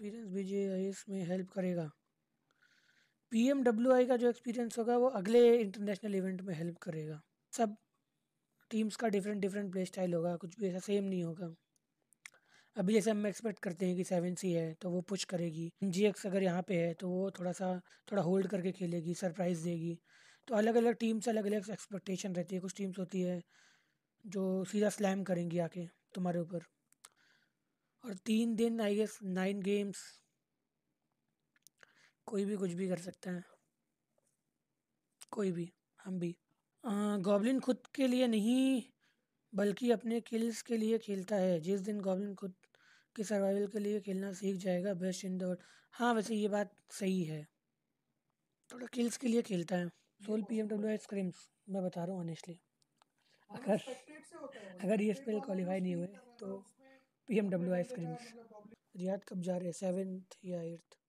Experience भी JIS में help करेगा। PMWI का जो एक्सपीरियंस होगा वो अगले इंटरनेशनल इवेंट में हेल्प करेगा। सब टीम्स का डिफरेंट प्ले स्टाइल होगा, कुछ भी ऐसा सेम नहीं होगा। अभी जैसे हम एक्सपेक्ट करते हैं कि 7C है तो वो पुश करेगी, MGX अगर यहाँ पे है तो वो थोड़ा होल्ड करके खेलेगी, सरप्राइज़ देगी। तो अलग अलग टीम्स अलग अलग एक्सपेक्टेशन रहती है। कुछ टीम्स होती है जो सीधा स्लैम करेंगी आके तुम्हारे ऊपर। और 3 दिन IS 9 गेम्स, कोई भी कुछ भी कर सकता है, कोई भी, हम भी। गॉब्लिन खुद के लिए नहीं बल्कि अपने किल्स के लिए खेलता है। जिस दिन गॉब्लिन खुद के सर्वाइवल के लिए खेलना सीख जाएगा, बेस्ट इन द वर्ल्ड। हाँ वैसे ये बात सही है, थोड़ा किल्स के लिए खेलता है। सोल PMWI स्क्रिम्स मैं बता रहा हूँ ऑनेस्टली, अगर ESPL क्वालिफाई नहीं हुए तो PMWI स्क्रिम्स। रियाद कब जा रहे हैं, 7th या 8th?